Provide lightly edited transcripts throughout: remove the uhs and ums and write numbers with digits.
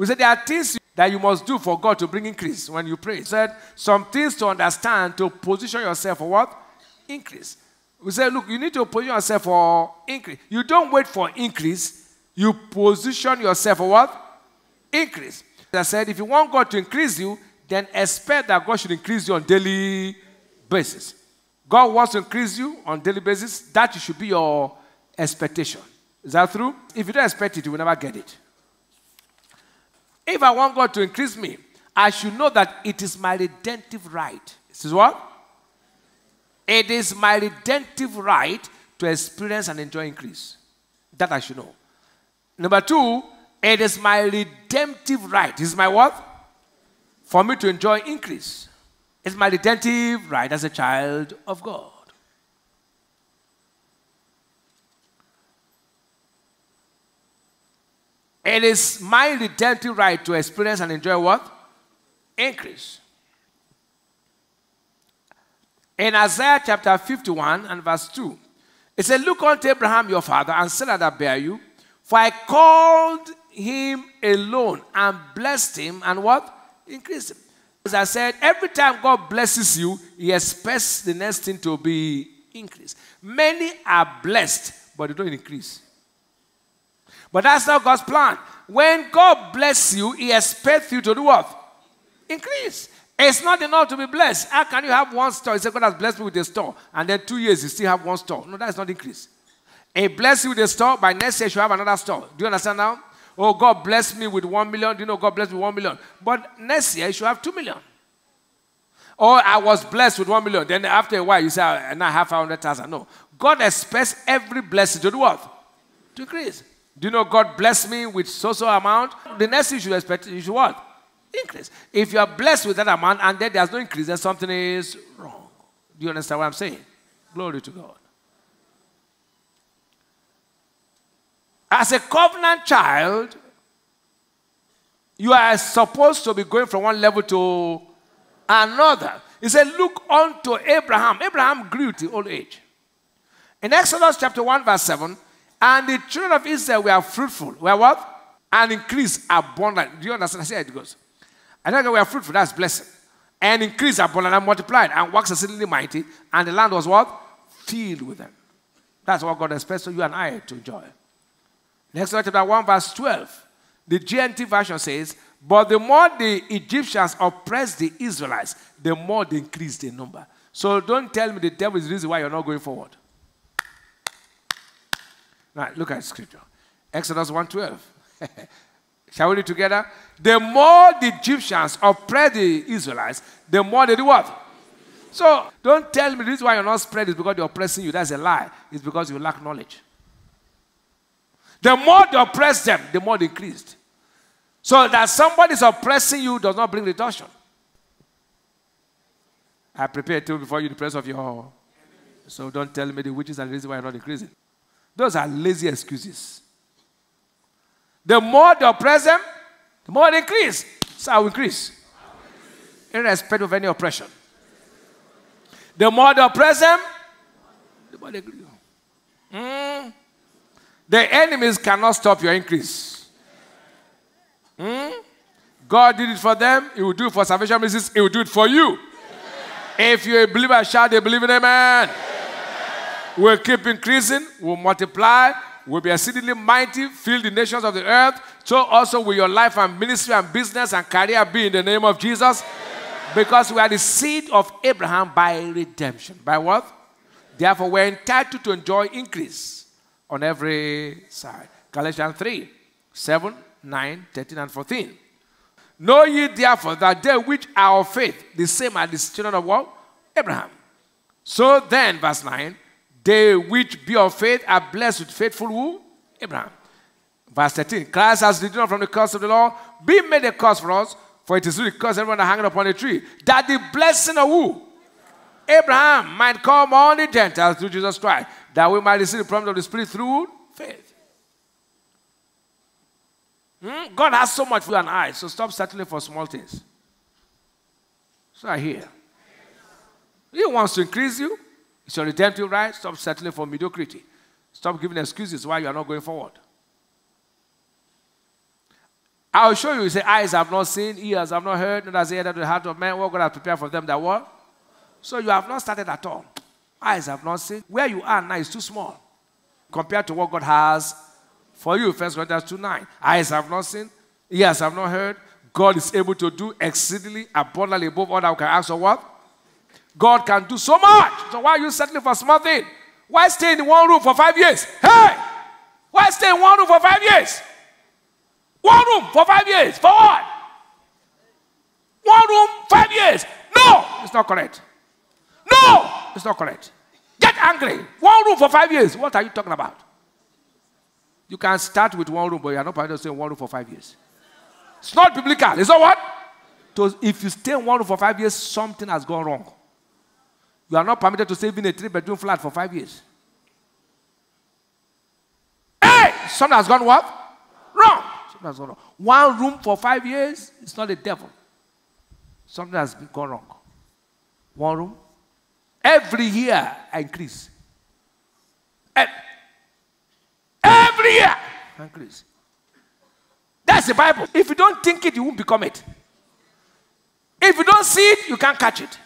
We said there are things that you must do for God to bring increase when you pray. We said some things to understand to position yourself for what? Increase. We said, look, you need to position yourself for increase. You don't wait for increase. You position yourself for what? Increase. I said, if you want God to increase you, then expect that God should increase you on a daily basis. God wants to increase you on a daily basis. That should be your expectation. Is that true? If you don't expect it, you will never get it. If I want God to increase me, I should know that it is my redemptive right. This is what? It is my redemptive right to experience and enjoy increase. That I should know. Number two, it is my redemptive right. This is my what? For me to enjoy increase. It's my redemptive right as a child of God. It is my redemptive right to experience and enjoy what? Increase. In Isaiah chapter 51 and verse 2, it said, look unto Abraham your father and Sarah that bear you, for I called him alone and blessed him and what? Increased him. As I said, every time God blesses you, he expects the next thing to be increased. Many are blessed, but they don't increase. But that's not God's plan. When God blesses you, he expects you to do what? Increase. It's not enough to be blessed. How can you have one store? He said, God has blessed me with a store. And then 2 years, you still have one store. No, that's not increase. He blessed you with a store. By next year, you have another store. Do you understand now? Oh, God blessed me with 1 million. Do you know God blessed me with 1 million? But next year, you should have 2 million. Or I was blessed with 1 million. Then after a while, you say, and I have 500,000. No. God expects every blessing to do what? To increase. Do you know God blessed me with so-so amount? The next thing you should expect, you should what? Increase. If you are blessed with that amount and then there's no increase, then something is wrong. Do you understand what I'm saying? Glory to God. As a covenant child, you are supposed to be going from one level to another. He said, look unto Abraham. Abraham grew to old age. In Exodus chapter 1 verse 7, and the children of Israel were fruitful. Were what? And increased abundantly. Do you understand? I see how it goes. And then they were fruitful. That's blessing. And increased abundantly and multiplied. And waxed exceedingly mighty. And the land was what? Filled with them. That's what God expects you and I to enjoy. Next chapter 1 verse 12. The GNT version says, but the more the Egyptians oppressed the Israelites, the more they increased in number. So don't tell me the devil is the reason why you're not going forward. Now, look at scripture. Exodus 1:12. Shall we read together? The more the Egyptians oppressed the Israelites, the more they do what? So, don't tell me this why you're not spread is because they're oppressing you. That's a lie. It's because you lack knowledge. The more they oppress them, the more they increased. So that somebody's oppressing you does not bring reduction. I prepared to before you the presence of your... So don't tell me the witches are the reason why you're not increasing. Those are lazy excuses. The more they oppress them, the more they increase. So I will increase. Irrespective of any oppression. The more they oppress them, the more they increase. The enemies cannot stop your increase. God did it for them. He will do it for salvation missions. He will do it for you. If you're a believer, shout a believing amen. We'll keep increasing, we'll multiply, we'll be exceedingly mighty, fill the nations of the earth. So also will your life and ministry and business and career be in the name of Jesus. Amen. Because we are the seed of Abraham by redemption. By what? Therefore, we're entitled to enjoy increase on every side. Galatians 3:7, 9, 13, and 14. Know ye therefore that they which are of faith, the same are the children of what? Abraham. So then, verse 9, they which be of faith are blessed with faithful who? Abraham. Verse 13. Christ has redeemed us from the curse of the law. Be made a curse for us, for it is the curse everyone that hangeth upon a tree. That the blessing of who? Abraham might come on the Gentiles through Jesus Christ. That we might receive the promise of the Spirit through faith. God has so much for you and I, so stop settling for small things. So I hear. He wants to increase you. It's your redemptive right. Stop settling for mediocrity. Stop giving excuses why you are not going forward. I will show you, say, eyes have not seen, ears have not heard, nor has entered the heart of man what God has prepared for them that what? So you have not started at all. Eyes have not seen. Where you are now is too small compared to what God has for you. 1 Corinthians 2:9. Eyes have not seen, ears have not heard. God is able to do exceedingly abundantly above all that we can ask or what? God can do so much. So why are you settling for small thing? Why stay in one room for 5 years? Hey! Why stay in one room for 5 years? One room for 5 years. For what? One room, 5 years. No! It's not correct. No! It's not correct. Get angry. One room for 5 years. What are you talking about? You can start with one room, but you are not permitted to stay in one room for 5 years. It's not biblical. It's not what? So if you stay in one room for 5 years, something has gone wrong. You are not permitted to stay in a three-bedroom flat for 5 years. Hey! Something has gone what? Wrong. Something has gone wrong. One room for 5 years, it's not the devil. Something has gone wrong. One room. Every year, I increase. Every year, I increase. That's the Bible. If you don't think it, you won't become it. If you don't see it, you can't catch it.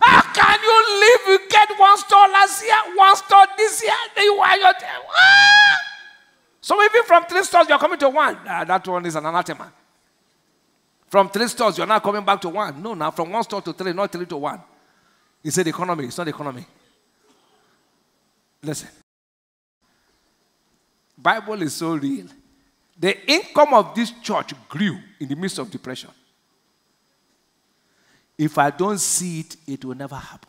How can you live? You get one store last year, one store this year, then you are your time. Ah! So even from 3 stores, you're coming to one. That one is an anathema. From 3 stores, you're not coming back to one. No, now from 1 store to 3, not 3 to 1. He said economy. It's not economy. Listen. Bible is so real. The income of this church grew in the midst of depression. If I don't see it, it will never happen.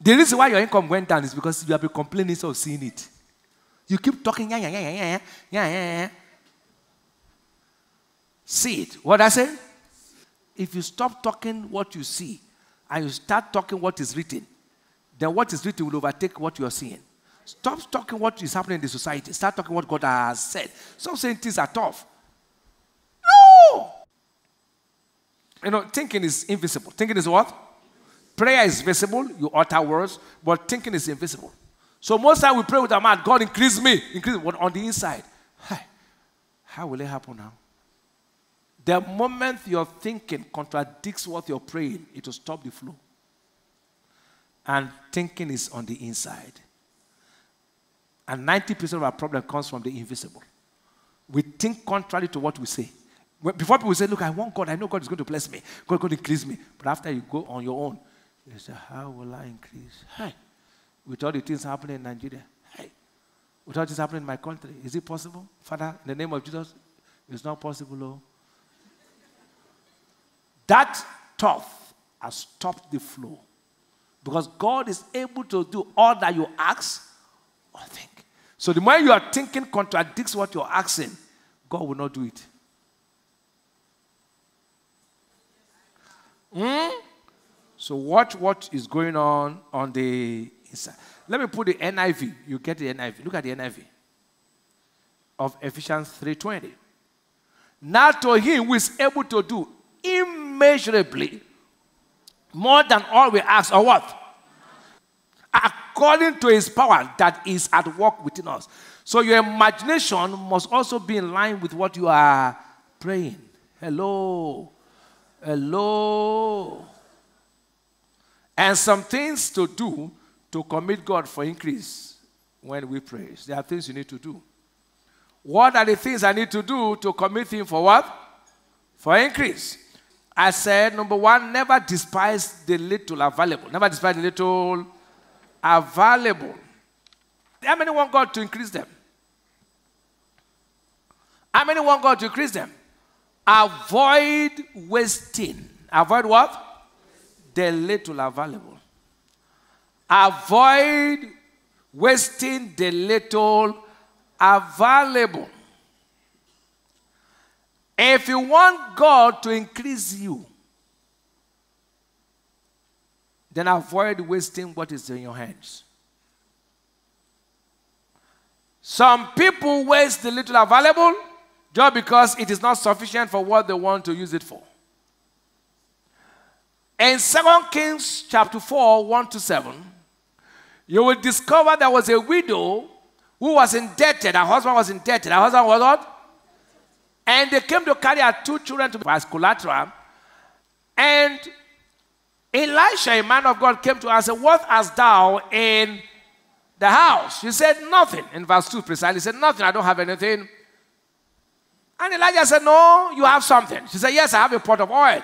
The reason why your income went down is because you have been complaining instead of seeing it. You keep talking, yeah. See it. What I say? If you stop talking what you see and you start talking what is written, then what is written will overtake what you are seeing. Stop talking what is happening in the society. Start talking what God has said. Stop saying things are tough. No! You know, thinking is invisible. Thinking is what? Prayer is visible. You utter words, but thinking is invisible. So most time we pray with our mouth, God increase me. Increase me. But on the inside, how will it happen now? The moment your thinking contradicts what you're praying, it will stop the flow. And thinking is on the inside. And 90% of our problem comes from the invisible. We think contrary to what we say. Before people say, look, I want God. I know God is going to bless me. God is going to increase me. But after you go on your own, you say, how will I increase? Hey, with all the things happening in Nigeria. Hey, with all the things happening in my country. Is it possible? Father, in the name of Jesus, it's not possible, Lord. That tough has stopped the flow. Because God is able to do all that you ask or think. So the moment you are thinking contradicts what you're asking, God will not do it. So watch what is going on the inside. Let me put the NIV. You get the NIV. Look at the NIV of Ephesians 3:20. Now to him who is able to do immeasurably more than all we ask or what? According to his power that is at work within us. So your imagination must also be in line with what you are praying. Hello. Hello. And some things to do to commit God for increase when we pray. There are things you need to do. What are the things I need to do to commit him for what? For increase. I said, number 1, never despise the little available. Never despise the little available. How many want God to increase them? How many want God to increase them? Avoid wasting. Avoid what? The little available. Avoid wasting the little available. If you want God to increase you, then avoid wasting what is in your hands. Some people waste the little available just because it is not sufficient for what they want to use it for. In 2 Kings chapter 4, 1-7, you will discover there was a widow who was indebted. Her husband was indebted. Her husband was what? And they came to carry her two children as collateral. And Elisha, a man of God, came to her and said, what hast thou in the house? She said, nothing. In verse 2 precisely, she said, nothing. I don't have anything. And Elijah said, no, you have something. She said, yes, I have a pot of oil.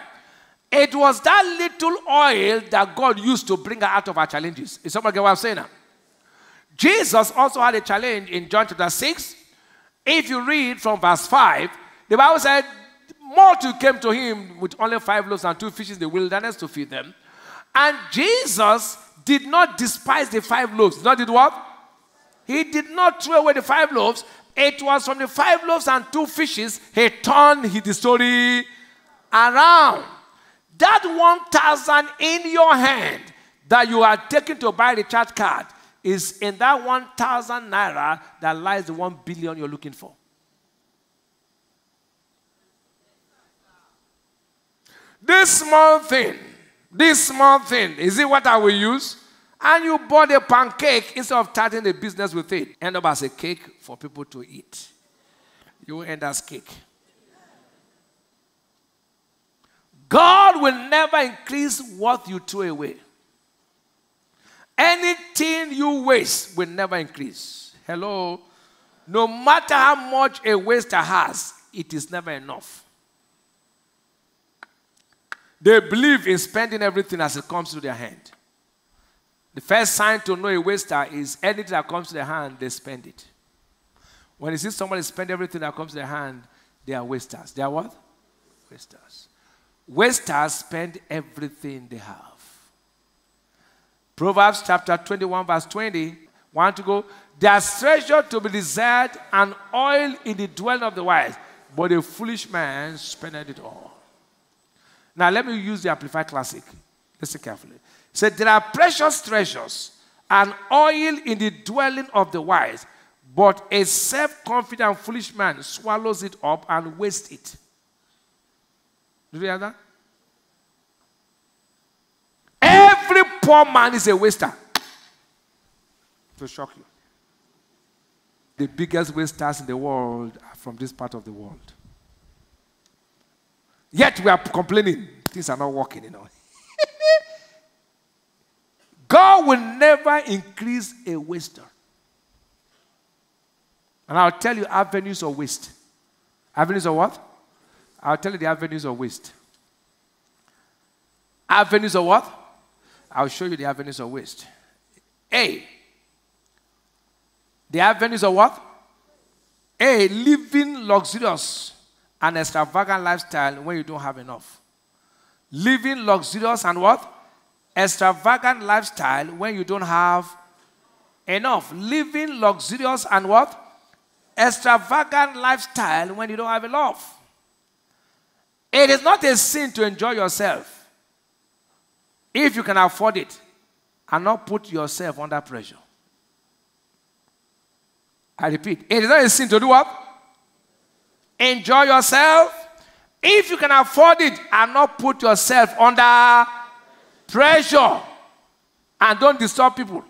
It was that little oil that God used to bring her out of her challenges. Is somebody get what I'm saying now? Jesus also had a challenge in John chapter 6. If you read from verse 5, the Bible said, multitude came to him with only 5 loaves and 2 fishes in the wilderness to feed them. And Jesus did not despise the 5 loaves. Not did what? He did not throw away the 5 loaves. It was from the 5 loaves and 2 fishes he turned the story around. That 1,000 in your hand that you are taking to buy the chat card is in that 1,000 naira that lies the 1 billion you're looking for. This small thing, is it what I will use? And you bought a pancake instead of starting a business with it. End up as a cake for people to eat. You will end as cake. God will never increase what you throw away. Anything you waste will never increase. Hello? No matter how much a waster has, it is never enough. They believe in spending everything as it comes to their hand. The first sign to know a waster is anything that comes to their hand, they spend it. When you see somebody spend everything that comes to their hand, they are wasters. They are what? Wasters. Wasters spend everything they have. Proverbs chapter 21 verse 20. Want to go? There's treasure to be desired and oil in the dwelling of the wise, but a foolish man spendeth it all. Now, let me use the Amplified Classic. Listen carefully. It said, there are precious treasures and oil in the dwelling of the wise, but a self-confident foolish man swallows it up and wastes it. Did you hear that? Every poor man is a waster. To shock you. The biggest wasters in the world are from this part of the world. Yet we are complaining. Things are not working, you know. God will never increase a waster. And I'll tell you avenues of waste. Avenues of what? I'll tell you the avenues of waste. Avenues of what? I'll show you the avenues of waste. A. The avenues of what? A. Living luxurious. An extravagant lifestyle when you don't have enough. Living luxurious and what? Extravagant lifestyle when you don't have enough. Living luxurious and what? Extravagant lifestyle when you don't have enough. It is not a sin to enjoy yourself if you can afford it and not put yourself under pressure. I repeat, it is not a sin to do what? Enjoy yourself if you can afford it and not put yourself under pressure and don't disturb people.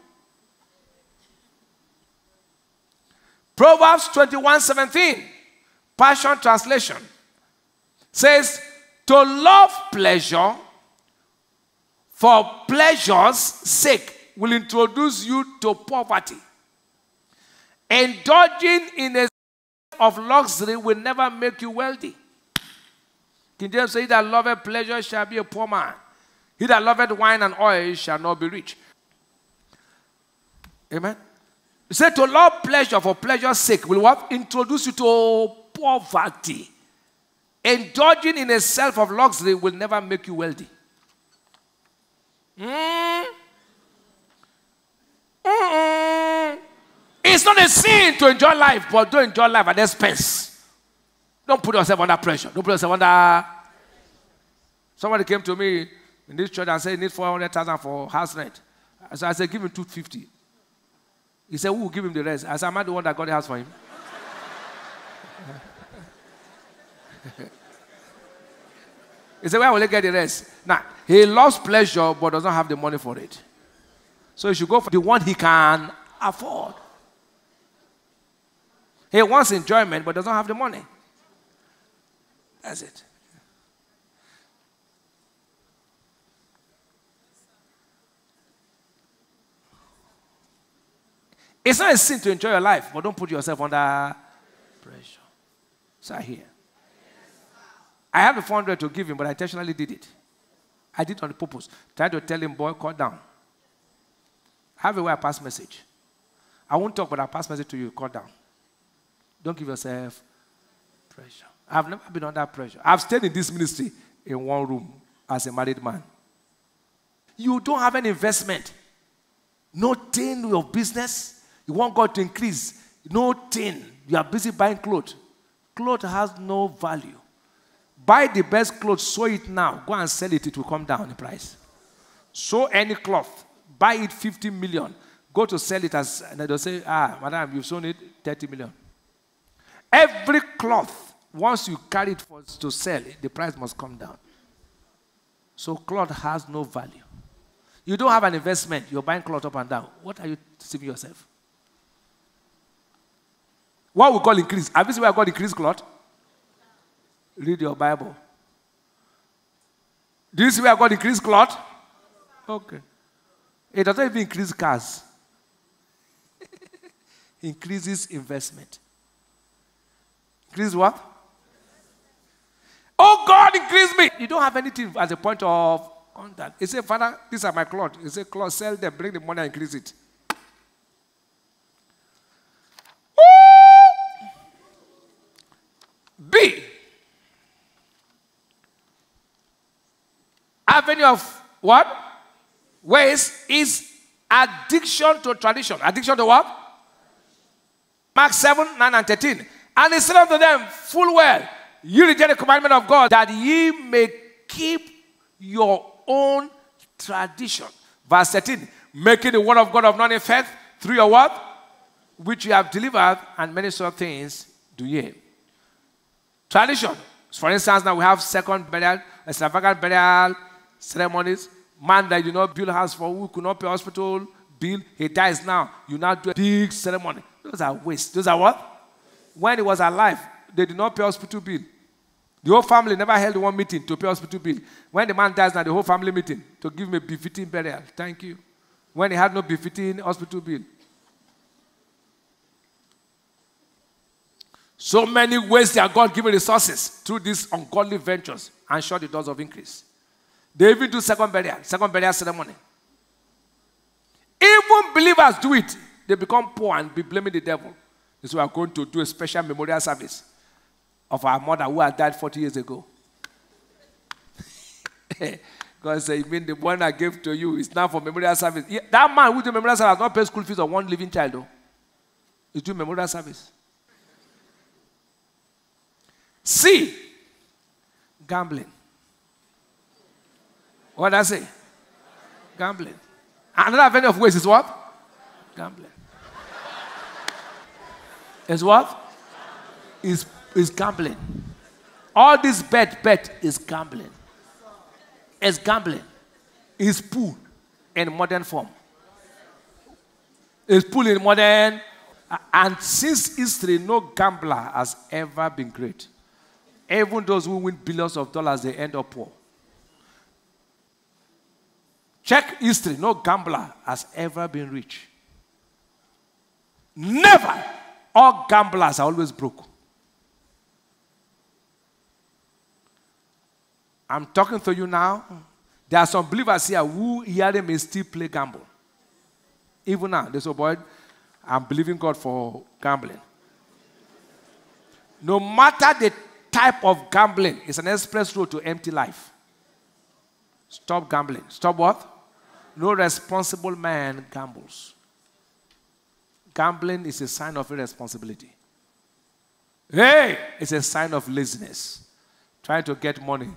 Proverbs 21:17, Passion Translation, says, to love pleasure for pleasure's sake will introduce you to poverty. Indulging in a of luxury will never make you wealthy. King James says, he that loveth pleasure shall be a poor man. He that loveth wine and oil shall not be rich. Amen. He said to love pleasure for pleasure's sake will what? Introduce you to poverty. Indulging in a self of luxury will never make you wealthy. It's not a sin to enjoy life, but don't enjoy life at expense. Don't put yourself under pressure. Don't put yourself under... Somebody came to me in this church and said, he needs 400,000 for house rent. So I said, give him 250. He said, who will give him the rest? I said, am I the one that got the house for him? He said, where will he get the rest? Now, he loves pleasure, but does not have the money for it. So he should go for the one he can afford. He wants enjoyment, but doesn't have the money. That's it. It's not a sin to enjoy your life, but don't put yourself under pressure. So I hear. I have the 400 to give him, but I intentionally did it. I did it on purpose. Trying to tell him, boy, cut down. I have a way I pass message. I won't talk, but I'll pass message to you. Cut down. Don't give yourself pressure. I've never been under pressure. I've stayed in this ministry in one room as a married man. You don't have any investment. No tin in your business. You want God to increase. No tin. You are busy buying clothes. Clothes has no value. Buy the best clothes, sew it now. Go and sell it, it will come down the price. Sew any cloth. Buy it 50 million. Go to sell it as, and they'll say, ah, madam, you've sewn it 30 million. Every cloth, once you carry it for to sell, the price must come down. So cloth has no value. You don't have an investment. You're buying cloth up and down. What are you deceiving yourself? What we call increase. Have you seen where I call increase cloth? Read your Bible. Do you see where I got increased cloth? Okay. It doesn't even increase cars. Increases investment. Increase what? Oh God, increase me. You don't have anything as a point of contact. He said, Father, these are my cloth. He said, cloth, sell them, bring the money and increase it. B. Avenue of what? Ways is addiction to tradition. Addiction to what? Mark 7, 9 and 13. And he said unto them, full well, you reject the commandment of God, that ye may keep your own tradition. Verse 13. Making the word of God of none effect through your word, which you have delivered, and many such things do ye. Tradition. For instance, now we have second burial, extravagant burial ceremonies. Man that you know build house for, who could not pay hospital bill, he dies now. You now do a big ceremony. Those are waste. Those are what? When he was alive, they did not pay hospital bill. The whole family never held one meeting to pay hospital bill. When the man dies now, the whole family meeting to give him a befitting burial. Thank you. When he had no befitting hospital bill. So many ways they are God-given resources through these ungodly ventures and shut the doors of increase. They even do second burial ceremony. Even believers do it. They become poor and be blaming the devil. So we are going to do a special memorial service of our mother who had died 40 years ago. God said, you mean the one I gave to you is now for memorial service. Yeah, that man who did memorial service has not paid school fees of one living child though. He's doing memorial service. C, gambling. What did I say? Gambling. Another avenue of ways is what? Gambling. Is what? Is gambling. All this bet is gambling. It's gambling. It's pool in modern form. It's pool in modern. And since history, no gambler has ever been great. Even those who win billions of dollars, they end up poor. Check history. No gambler has ever been rich. Never. All gamblers are always broke. I'm talking to you now. There are some believers here who hearing may still play gamble. Even now, they say, boy, I'm believing God for gambling. No matter the type of gambling, it's an express road to empty life. Stop gambling. Stop what? No responsible man gambles. Gambling is a sign of irresponsibility. Hey, it's a sign of laziness. Trying to get money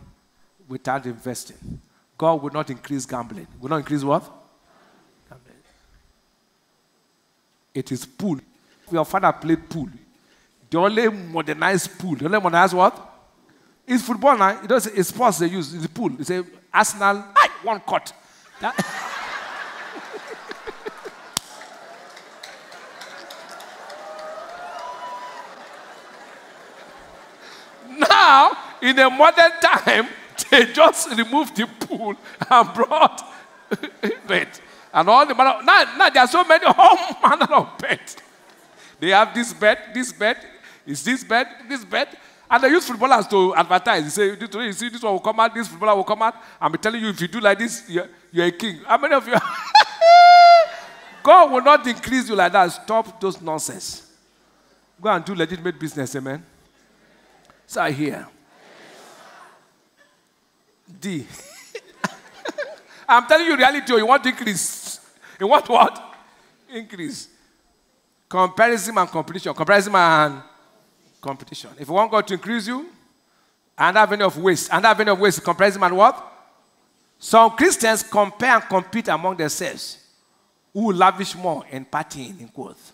without investing. God will not increase gambling. Will not increase what? Gambling. It is pool. Your father played pool. The only modernized pool. The only modernized what? It's football now. It's sports they use. It's pool. It's a Arsenal. One cut. Now in the modern time, they just removed the pool and brought it. And all the manner. Now there are so many all manner of beds. They have this bed, is this bed, this bed. And they use footballers to advertise. They say, today you see this one will come out, this footballer will come out. I'm telling you, if you do like this, you're a king. How many of you? God will not increase you like that. Stop those nonsense. Go and do legitimate business, amen? So I hear. D. I'm telling you reality, you want increase. You want what? Increase. Comparison and competition. Comparison and competition. If you want God to increase you, another avenue of waste. Another avenue of waste, comparison and what? Some Christians compare and compete among themselves. Who will lavish more and partying, in quotes.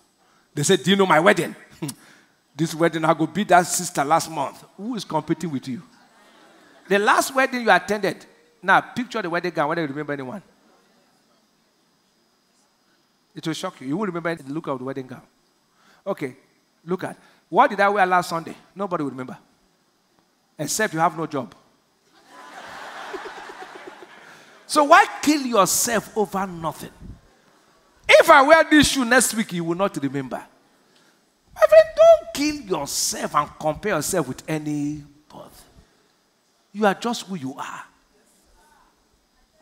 They say, do you know my wedding? This wedding, I go beat that sister last month. Who is competing with you? The last wedding you attended, now picture the wedding gown, whether you remember anyone. It will shock you. You will remember the look of the wedding gown. Okay, look at. What did I wear last Sunday? Nobody will remember. Except you have no job. So why kill yourself over nothing? If I wear this shoe next week, you will not remember. My friend, don't kill yourself and compare yourself with anybody. You are just who you are.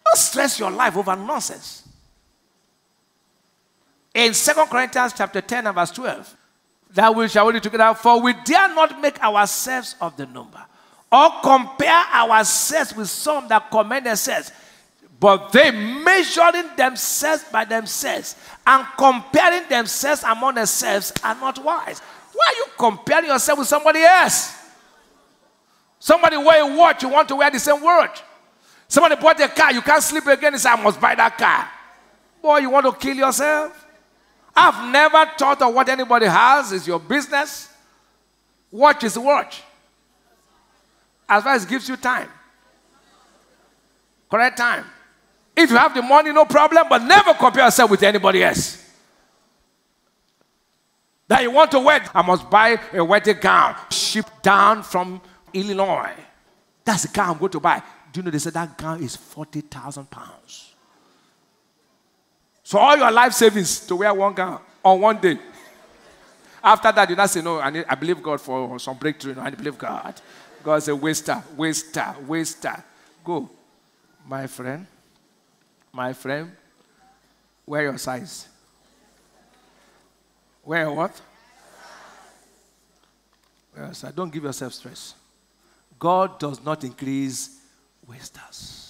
Don't stress your life over nonsense. In 2 Corinthians chapter 10 and verse 12, that we shall read together, for we dare not make ourselves of the number, or compare ourselves with some that commend themselves. But they measuring themselves by themselves and comparing themselves among themselves are not wise. Why are you comparing yourself with somebody else? Somebody wear a watch, you want to wear the same watch. Somebody bought a car, you can't sleep again, you say, I must buy that car. Boy, you want to kill yourself? I've never thought of what anybody has. It's your business. Watch is watch. As far as it gives you time. Correct time. If you have the money, no problem, but never compare yourself with anybody else. That you want to wear, I must buy a wedding gown, shipped down from Illinois. That's the gown I'm going to buy. Do you know they said that gown is £40,000? So all your life savings to wear one gown on one day. After that, you not say, no, I believe God for some breakthrough. No, I believe God. God said, waster, waster, waster. Go. My friend, wear your size. Wear what? Wear your size. Don't give yourself stress. God does not increase wasters.